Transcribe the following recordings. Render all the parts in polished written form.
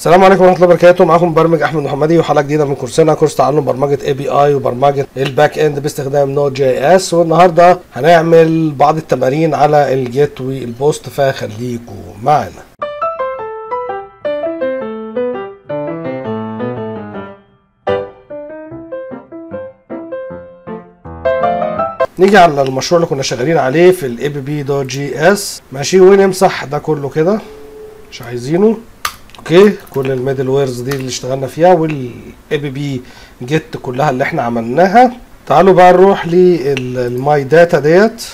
السلام عليكم ورحمه الله وبركاته. معاكم مبرمج احمد محمدي وحلقه جديده من كورسنا، كورس تعلم برمجه اي بي اي وبرمجه الباك اند باستخدام نود جي اس. والنهارده هنعمل بعض التمارين على الجيت والبوست، فخليكم معانا. نيجي على المشروع اللي كنا شغالين عليه في الاي بي دوت جي اس، ماشي، ونمسح ده كله كده مش عايزينه. اوكي، كل الميدل ويرز دي اللي اشتغلنا فيها والاي بي بي جيت كلها اللي احنا عملناها. تعالوا بقى نروح للماي داتا ديت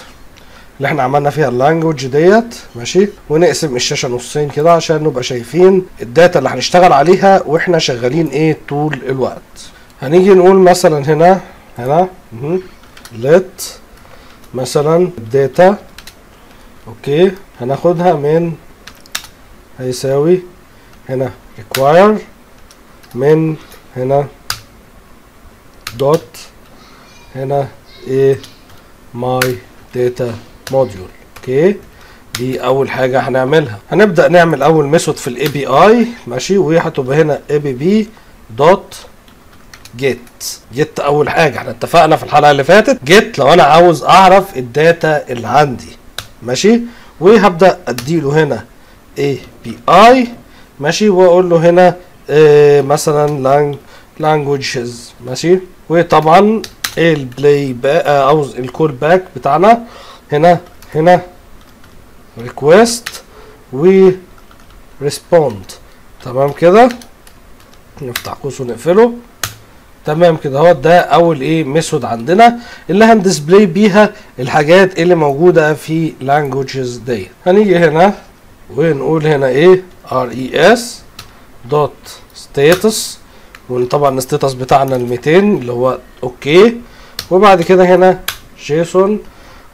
اللي احنا عملنا فيها اللانجوج ديت، ماشي، ونقسم الشاشه نصين كده عشان نبقى شايفين الداتا اللي هنشتغل عليها واحنا شغالين ايه طول الوقت. هنيجي نقول مثلا هنا let مثلا داتا، اوكي، هناخدها من هيساوي هنا require من هنا دوت هنا ايه my data module. اوكي، دي اول حاجه هنعملها. هنبدا نعمل اول ميثود في الاي بي اي، ماشي، وهتبقى هنا اي بي بي دوت جيت. اول حاجه احنا اتفقنا في الحلقه اللي فاتت جيت لو انا عاوز اعرف الداتا اللي عندي، ماشي، وهبدا اديله هنا اي بي اي، ماشي، واقول له هنا مثلا languages، ماشي، وطبعا البلاي باك او الكول باك بتاعنا هنا request و respond. تمام كده، نفتح قوس ونقفله. تمام كده اهو، ده اول ايه ميثود عندنا اللي هندسبلاي بيها الحاجات اللي موجوده في languages ديت. هنيجي هنا ونقول هنا ايه res دوت status، وطبعا الستاتس بتاعنا ال 200 اللي هو اوكي، وبعد كده هنا جيسون،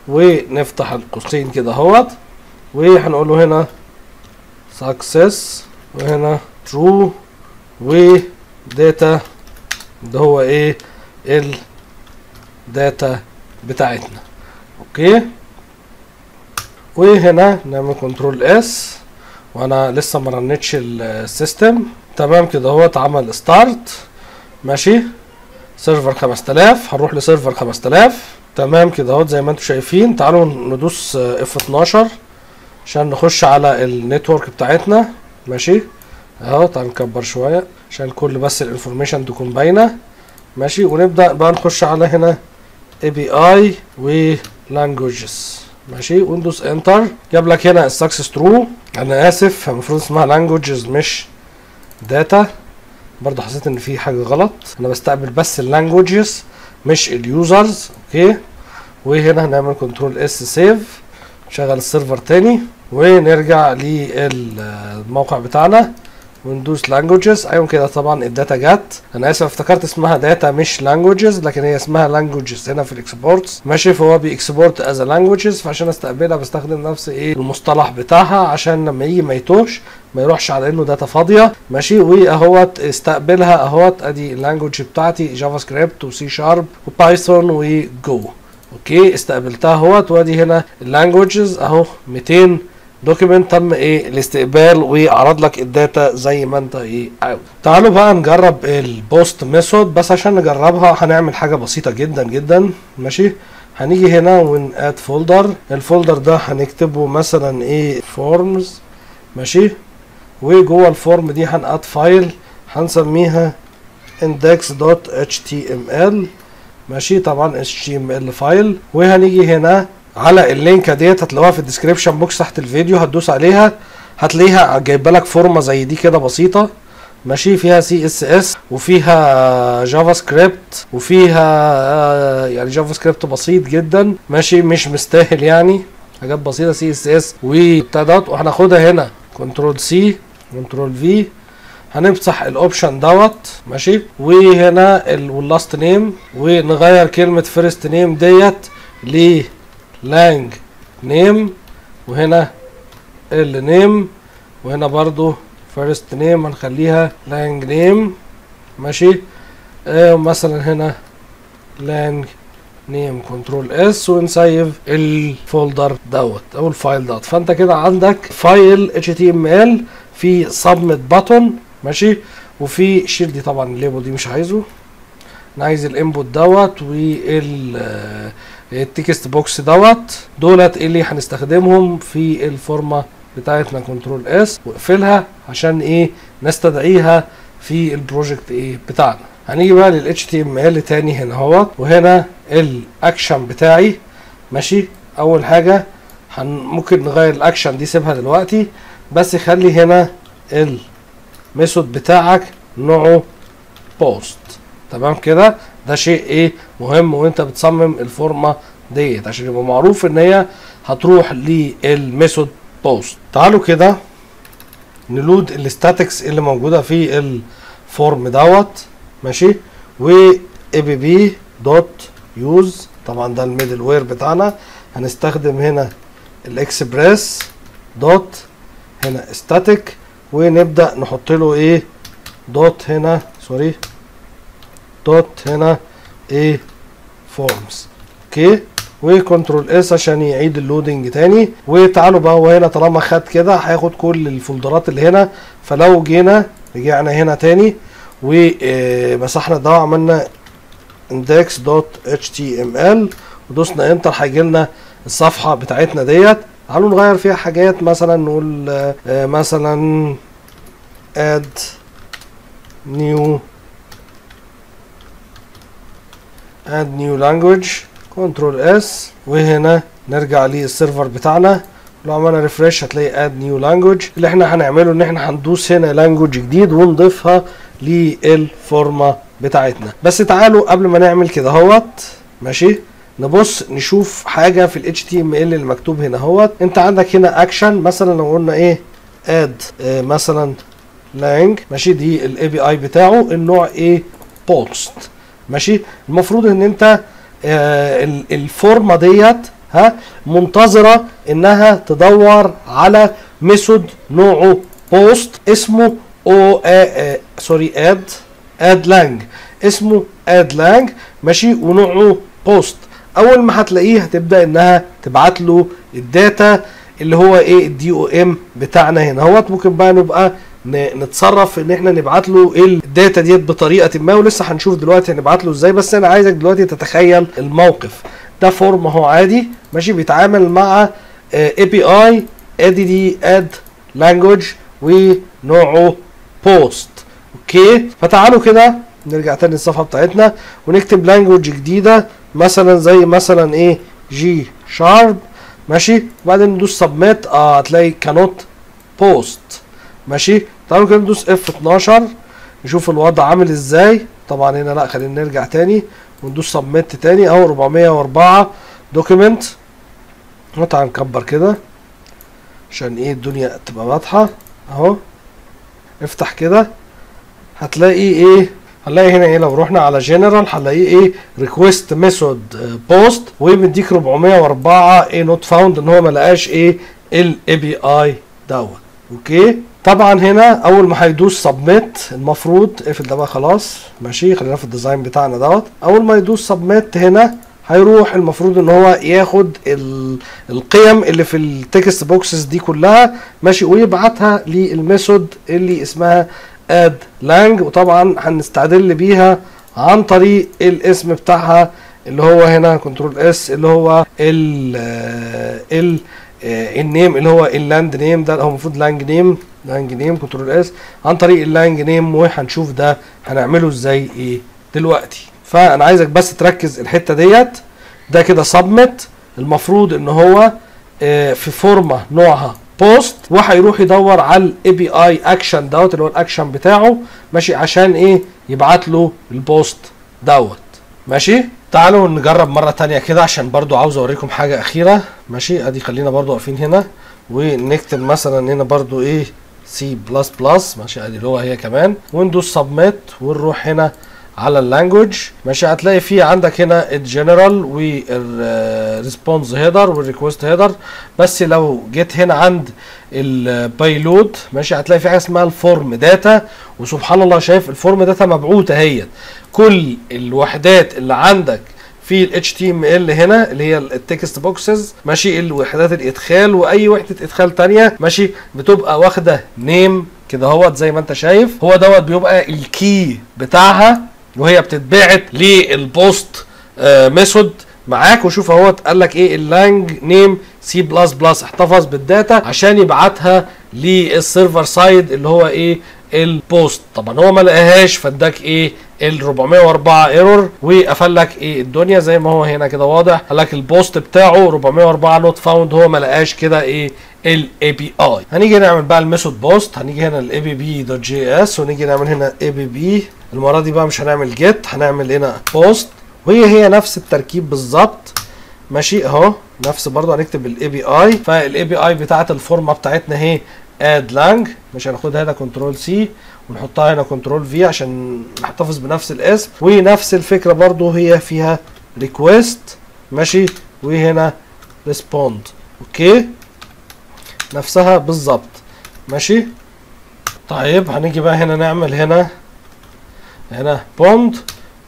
ونفتح القوسين كده اهوت، وهنقول له هنا success وهنا true وداتا، ده هو ايه الداتا بتاعتنا. اوكي، وهنا نعمل كنترول اس، وانا لسه ما رنتش السيستم. تمام كده اهو، اتعمل ستارت، ماشي، سيرفر 5000، هنروح لسيرفر 5000. تمام كده اهو زي ما انتم شايفين. تعالوا ندوس اف 12 عشان نخش على النتورك بتاعتنا، ماشي اهو. تعالوا نكبر شويه عشان كل بس الانفورميشن تكون باينه، ماشي، ونبدا بقى نخش على هنا اي بي اي ولانجوجز، ماشي، وندوس انتر. جاب لك هنا السكسس ترو، انا اسف المفروض اسمها لانجوجز مش داتا، برضه حسيت ان في حاجه غلط، انا بستقبل بس اللانجوجز مش اليوزرز. اوكي، وهنا هنعمل كنترول اس سيف، نشغل السيرفر تاني ونرجع للموقع بتاعنا وندوس languages. ايوه كده، طبعا الداتا جت. انا اسف افتكرت اسمها داتا مش languages، لكن هي اسمها languages هنا في الاكسبورت، ماشي، فهو بيكسبورت از languages، فعشان استقبلها بستخدم نفس ايه المصطلح بتاعها عشان لما يجي ما يتوهش، ما يروحش على انه داتا فاضيه، ماشي، واهوت استقبلها اهوت. ادي اللانجوج بتاعتي جافا سكريبت وسي شارب وبايثون وجو. اوكي، استقبلتها اهوت، وادي هنا اللانجوجز اهو 200 دوكيمنت تم ايه الاستقبال، وعرض لك الداتا زي ما انت ايه عاوز. تعالوا بقى نجرب البوست ميثود، بس عشان نجربها هنعمل حاجه بسيطه جدا جدا، ماشي. هنيجي هنا وناد فولدر، الفولدر ده هنكتبه مثلا ايه فورمز، ماشي، وجوه الفورم دي هناد فايل هنسميها index.html، ماشي، طبعا html فايل. وهنيجي هنا على اللينك ديت هتلاقوها في الديسكريبشن بوكس تحت الفيديو، هتدوس عليها هتلاقيها جايبه لك فورمه زي دي كده بسيطه، ماشي، فيها سي اس اس وفيها جافا سكريبت وفيها يعني جافا سكريبت بسيط جدا، ماشي، مش مستاهل يعني، حاجات بسيطه سي اس اس وابتدت. وهناخدها هنا كنترول سي كنترول في، هنمسح الاوبشن دوت، ماشي، وهنا واللاست نيم، ونغير كلمه فيرست نيم ديت ل لانج نيم، وهنا ال نيم، وهنا برضو فيرست نيم هنخليها لانج نيم، ماشي، مثلا هنا لانج نيم كنترول اس، ونسيف الفولدر دوت او الفايل دوت. فانت كده عندك فايل HTML في submit button ماشي. وفي شيل دي طبعا الليبل دي مش عايزه، انا عايز الانبوت دوت والتكست بوكس دوت، دولت اللي هنستخدمهم في الفورمه بتاعتنا. كنترول اس واقفلها عشان ايه؟ نستدعيها في البروجكت ايه بتاعنا. هنيجي بقى لل HTML تاني هنا اهوت، وهنا الاكشن بتاعي ماشي. اول حاجه ممكن نغير الاكشن دي، سيبها دلوقتي، بس خلي هنا الميثود بتاعك نوعه بوست، تمام كده. ده شيء ايه مهم وانت بتصمم الفورمه ديت عشان يبقى معروف ان هي هتروح للميثود بوست. تعالوا كده نلود الاستاتكس اللي موجوده في الفورم دوت ماشي. و app.use طبعا ده الميدل وير بتاعنا، هنستخدم هنا الاكسبريس دوت هنا static، ونبدا نحط له ايه دوت هنا سوري دوت هنا ايه فورمز. اوكي وكنترول اس عشان يعيد اللودنج تاني. وتعالوا بقى هو هنا طالما خد كده هياخد كل الفولدرات اللي هنا، فلو جينا رجعنا هنا تاني ومسحنا ده وعملنا index.html ودوسنا انتر هيجي لنا الصفحه بتاعتنا ديت. تعالوا نغير فيها حاجات، مثلا نقول مثلا add new language كنترول اس، وهنا نرجع للسيرفر بتاعنا. لو عملنا ريفريش هتلاقي اد نيو لانجوج. اللي احنا هنعمله ان احنا هندوس هنا لانجوج جديد ونضيفها للفورمه بتاعتنا. بس تعالوا قبل ما نعمل كده اهوت ماشي نبص نشوف حاجه في الاتش تي ام ال اللي مكتوب هنا اهوت. انت عندك هنا اكشن مثلا، لو قلنا ايه اد مثلا لانج ماشي، دي الاي بي اي بتاعه النوع ايه بوست ماشي. المفروض ان انت الفورمه ديت منتظره انها تدور على ميثود نوعه بوست اسمه اد لانج، اسمه اد لانج ماشي، ونوعه بوست. اول ما هتلاقيه هتبدا انها تبعت له الداتا اللي هو ايه الدي او ام بتاعنا هنا اهوت. ممكن بقى نبقى نتصرف ان احنا نبعت له الداتا ديت بطريقه ما، ولسه هنشوف دلوقتي هنبعت له ازاي. بس انا عايزك دلوقتي تتخيل الموقف ده. فورم اهو عادي ماشي، بيتعامل مع اي بي اي ادي دي اد لانجوج ونوعه بوست. اوكي فتعالوا كده نرجع تاني للصفحه بتاعتنا ونكتب لانجوج جديده مثلا زي مثلا ايه جي شارب ماشي، وبعدين ندوس سبميت. هتلاقي كانوت بوست ماشي. تعالوا كده ندوس F12 نشوف الوضع عامل ازاي. طبعا هنا لا، خلينا نرجع تاني وندوس سبميت تاني اهو. 404 دوكيمنت، تعالى نكبر كده عشان ايه الدنيا تبقى واضحه اهو. افتح كده هتلاقي ايه، هنلاقي هنا ايه لو رحنا على جنرال هنلاقي ايه ريكويست ميثود بوست، ومديك 404 ايه نوت فاوند، ان هو ما لقاش ايه الاي بي اي دوت. اوكي طبعا هنا اول ما هيدوس سبميت المفروض اقفل ده بقى خلاص ماشي، خلينا في الديزاين بتاعنا دوت. اول ما يدوس سبميت هنا هيروح المفروض ان هو ياخد القيم اللي في التكست بوكسز دي كلها ماشي، ويبعتها للميثود اللي اسمها اد لانج، وطبعا هنستعدل بيها عن طريق الاسم بتاعها اللي هو هنا كنترول اس، اللي هو ال النيم اللي هو اللاند نيم ده، هو المفروض لانج نيم، لانج نيم كنترول اس عن طريق اللانج نيم. وهنشوف ده هنعمله ازاي ايه دلوقتي. فانا عايزك بس تركز الحته ديت. ده كده سبمت، المفروض ان هو في فورمه نوعها بوست، وهيروح يدور على الاي بي اي اكشن دوت اللي هو الاكشن بتاعه ماشي، عشان ايه يبعت له البوست دوت ماشي. تعالوا نجرب مرة تانية كده عشان برضو عاوز اوريكم حاجة اخيرة ماشي. ادي خلينا برضو واقفين هنا ونكتب مثلا هنا برضو ايه سي بلس بلس ماشي، ادي اللي هو هي كمان، وندوس سبميت ونروح هنا على اللانجوج ماشي. هتلاقي في عندك هنا الجنرال والريسبونس هيدر والريكوست هيدر. بس لو جيت هنا عند البيلود ماشي هتلاقي في حاجه اسمها الفورم داتا، وسبحان الله شايف الفورم داتا مبعوثه اهي. كل الوحدات اللي عندك في ال HTML هنا اللي هي التكست بوكسز ماشي، الوحدات الادخال واي وحده ادخال ثانيه ماشي، بتبقى واخده نيم كده اهوت زي ما انت شايف، هو دوت بيبقى الكي بتاعها وهي بتتبعت للبوست ميثود معاك. وشوف اهوت قال لك ايه، اللانج نيم سي بلس بلس، احتفظ بالداتا عشان يبعتها للسيرفر سايد اللي هو ايه البوست. طبعا هو ما لقاهاش فاداك ايه ال 404 ايرور، وقفل لك ايه الدنيا زي ما هو هنا كده واضح، قال لك البوست بتاعه 404 نوت فاوند، هو ما لقاش كده ايه الاي بي اي. هنيجي نعمل بقى الميثود بوست، هنيجي هنا الاي بي بي دوت جي اس، ونيجي نعمل هنا اي بي بي. المره دي بقى مش هنعمل جيت، هنعمل هنا بوست، وهي هي نفس التركيب بالظبط ماشي اهو، نفس برضه هنكتب الاي بي اي. فالاي بي اي بتاعت الفورمه بتاعتنا اهي اد لانج، مش هناخدها هنا كنترول سي ونحطها هنا كنترول في عشان نحتفظ بنفس الاسم. ونفس الفكره برضو هي فيها ريكويست ماشي، وهنا ريسبوند اوكي نفسها بالظبط ماشي. طيب هنيجي بقى هنا نعمل هنا بوند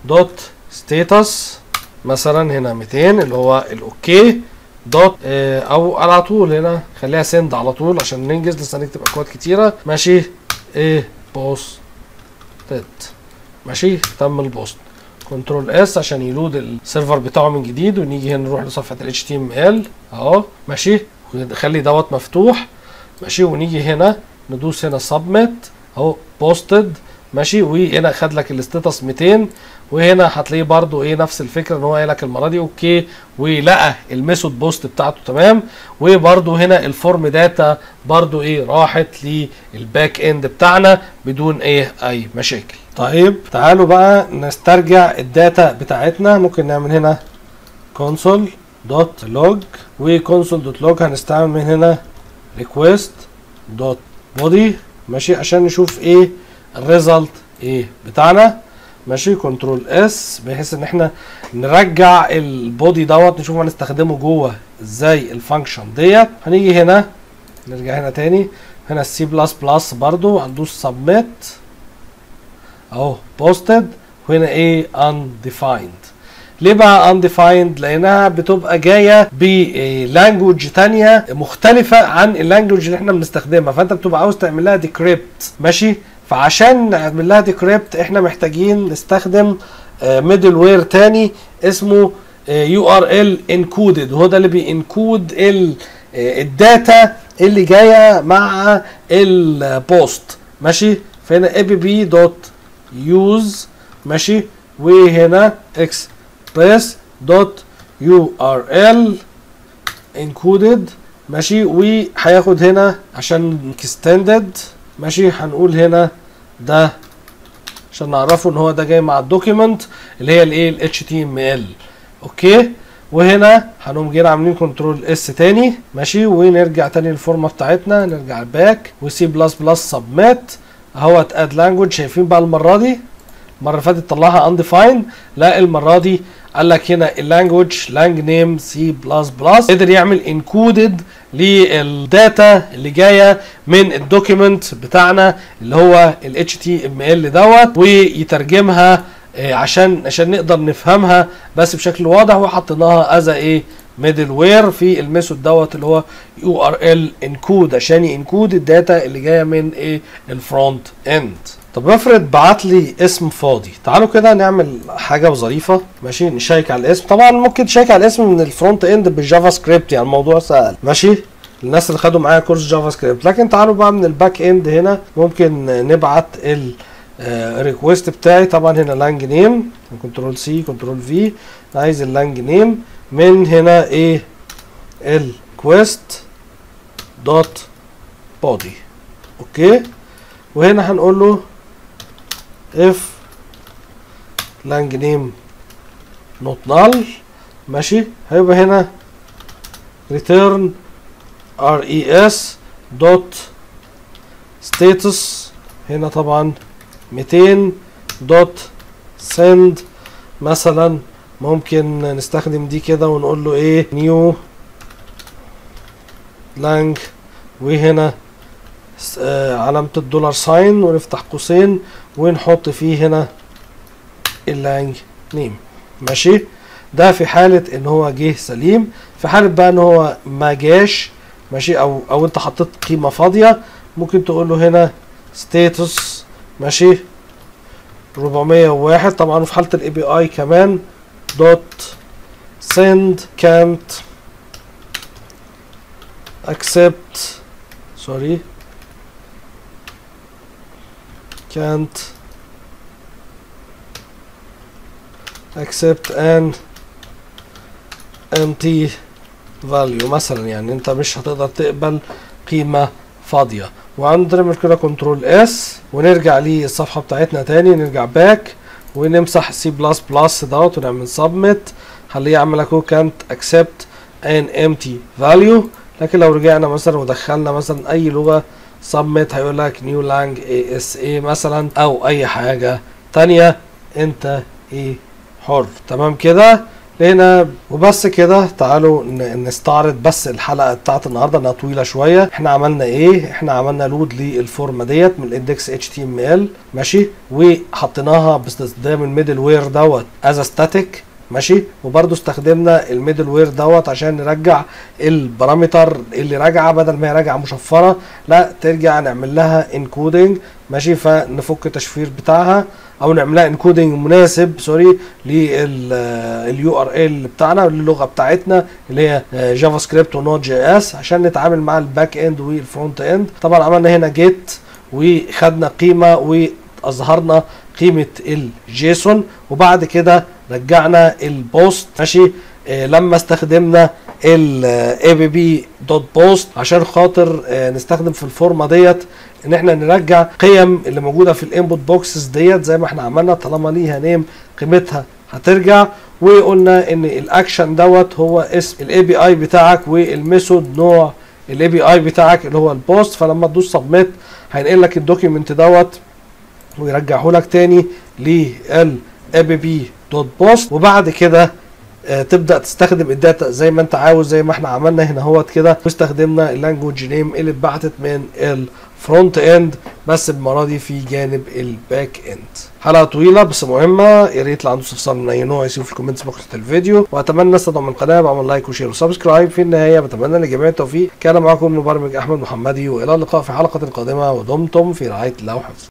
دوت ستاتس مثلا هنا 200 اللي هو الاوكي دوت او على طول هنا خليها سند على طول عشان ننجز، لسه هنكتب اكواد كتيره ماشي. ايه بوست ماشي، تم البوست كنترول اس عشان يلود السيرفر بتاعه من جديد. ونيجي هنا نروح لصفحه ال HTML اهو ماشي، ونخلي دوت مفتوح ماشي، ونيجي هنا ندوس هنا سبميت اهو بوستد ماشي. وهنا خد لك الاستاتس 200، وهنا هتلاقيه برضو ايه نفس الفكره ان هو قال لك المره دي اوكي ولقى الميثود بوست بتاعته تمام. وبرضو هنا الفورم داتا برضو ايه راحت للباك اند بتاعنا بدون اي مشاكل. طيب تعالوا بقى نسترجع الداتا بتاعتنا، ممكن نعمل هنا كونسول دوت لوج، وكونسول دوت لوج هنستعمل من هنا ريكويست دوت بودي ماشي عشان نشوف ايه الريزلت ايه بتاعنا ماشي. كنترول اس بحيث ان احنا نرجع البودي دوت، نشوف هنستخدمه جوه ازاي الفانكشن ديت. هنيجي هنا نرجع هنا تاني، هنا السي بلس بلس برضو هندوس سبميت اهو بوستد، وهنا ايه انديفايند. ليه بقى انديفايند؟ لانها بتبقى جايه بلانجوج تانيه مختلفه عن اللانجوج اللي احنا بنستخدمها، فانت بتبقى عاوز تعمل لها ديكريبت ماشي. فعشان نعمل لها ديكريبت احنا محتاجين نستخدم ميدل وير تاني اسمه URL encoded، هو ده اللي بينكود الداتا اللي جايه مع البوست ماشي. فهنا app.use ماشي، وهنا express.url encoded ماشي، وهياخد هنا عشان extended ماشي هنقول هنا ده عشان نعرفه ان هو ده جاي مع الدوكيمنت اللي هي الايه ال HTML اوكي. وهنا هنقوم جايين عاملين كنترول اس تاني ماشي، ونرجع تاني للفورمه بتاعتنا، نرجع الباك وسي بلس بلس سبميت اهوت اد لانجوج. شايفين بقى المره دي، المره اللي فاتت طلعها انديفايند، لا المره دي قال لك هنا اللانجوج لانج نيم سي بلس بلس، قدر يعمل انكودد للداتا اللي جايه من الدوكيمنت بتاعنا اللي هو ال HTML دوت، ويترجمها عشان نقدر نفهمها بس بشكل واضح. وحطيناها از ايه ميدل وير في الميثود دوت اللي هو URL انكود عشان ينكود الداتا اللي جايه من ايه الفرونت اند. طب افرض بعت لي اسم فاضي، تعالوا كده نعمل حاجه وظريفه ماشي، نشيك على الاسم. طبعا ممكن تشيك على الاسم من الفرونت اند بالجافا سكريبت، يعني الموضوع سهل ماشي الناس اللي خدوا معايا كورس جافا سكريبت. لكن تعالوا بقى من الباك اند، هنا ممكن نبعت الريكويست بتاعي. طبعا هنا لانج نيم كنترول سي كنترول في، عايز اللانج نيم من هنا ايه الكويست دوت بودي اوكي. وهنا هنقول له اف لانج نيم نوت نال ماشي، هيبقى هنا return res دوت status، هنا طبعا 200 دوت send مثلا. ممكن نستخدم دي كده ونقول له ايه new lang، وهنا علامة الدولار ساين ونفتح قوسين ونحط فيه هنا اللانج نيم ماشي. ده في حالة ان هو جه سليم. في حالة بقى ان هو ما جاش ماشي، او انت حطيت قيمة فاضية، ممكن تقول له هنا status ماشي 401 طبعا. وفي حاله الاي بي اي كمان دوت send can't accept sorry can't accept an empty value مثلا، يعني انت مش هتقدر تقبل قيمه فاضيه. وعند نعمل كده كنترول اس ونرجع للصفحه بتاعتنا تاني، نرجع باك ونمسح سي بلس بلس دوت ونعمل سبميت، خليه يعمل اكو كانت اكسبت ان امتي فاليو. لكن لو رجعنا مثلا ودخلنا مثلا اي لغه سبميت هيقول لك نيو لانج اي اس اي مثلا او اي حاجه تانيه، انت ايه حر. تمام كده لقينا وبس كده. تعالوا نستعرض بس الحلقه بتاعت النهارده انها طويله شويه. احنا عملنا ايه؟ احنا عملنا لود للفورمه ديت من الاندكس اتش تي ام ال ماشي، وحطيناها باستخدام الميدل وير دوت از ستاتيك ماشي، وبرده استخدمنا الميدل وير دوت عشان نرجع البارامتر اللي راجعه بدل ما هي راجعه مشفره لا ترجع نعمل لها انكودنج ماشي، فنفك التشفير بتاعها او نعملها انكودنج مناسب سوري لليو ار ال بتاعنا للغه بتاعتنا اللي هي جافا سكريبت ونود جي اس عشان نتعامل مع الباك اند والفرونت اند. طبعا عملنا هنا جيت وخدنا قيمه واظهرنا قيمه الجيسون، وبعد كده رجعنا البوست ماشي لما استخدمنا app.post عشان خاطر نستخدم في الفورمه ديت ان احنا نرجع قيم اللي موجوده في الانبوت بوكسز ديت زي ما احنا عملنا، طالما ليها نيم قيمتها هترجع. وقلنا ان الاكشن دوت هو اسم الاي بي اي بتاعك والميثود نوع الاي بي اي بتاعك اللي هو البوست، فلما تدوس سبميت هينقل لك الدوكيمنت دوت ويرجعه لك تاني للاpp.post، وبعد كده تبدا تستخدم الداتا زي ما انت عاوز زي ما احنا عملنا هنا اهوت كده، واستخدمنا اللانجوج نيم اللي اتبعتت من الفرونت اند بس المره دي في جانب الباك اند. حلقه طويله بس مهمه، يا ريت اللي عنده استفسار من اي نوع يسيبه في الكومنتس بوكس الفيديو، واتمنى استطعم القناه بعمل لايك وشير وسبسكرايب. في النهايه بتمنى للجميع التوفيق. كان معكم المبرمج احمد محمدي، والى اللقاء في حلقه قادمه ودمتم في رعايه الله وحفظه.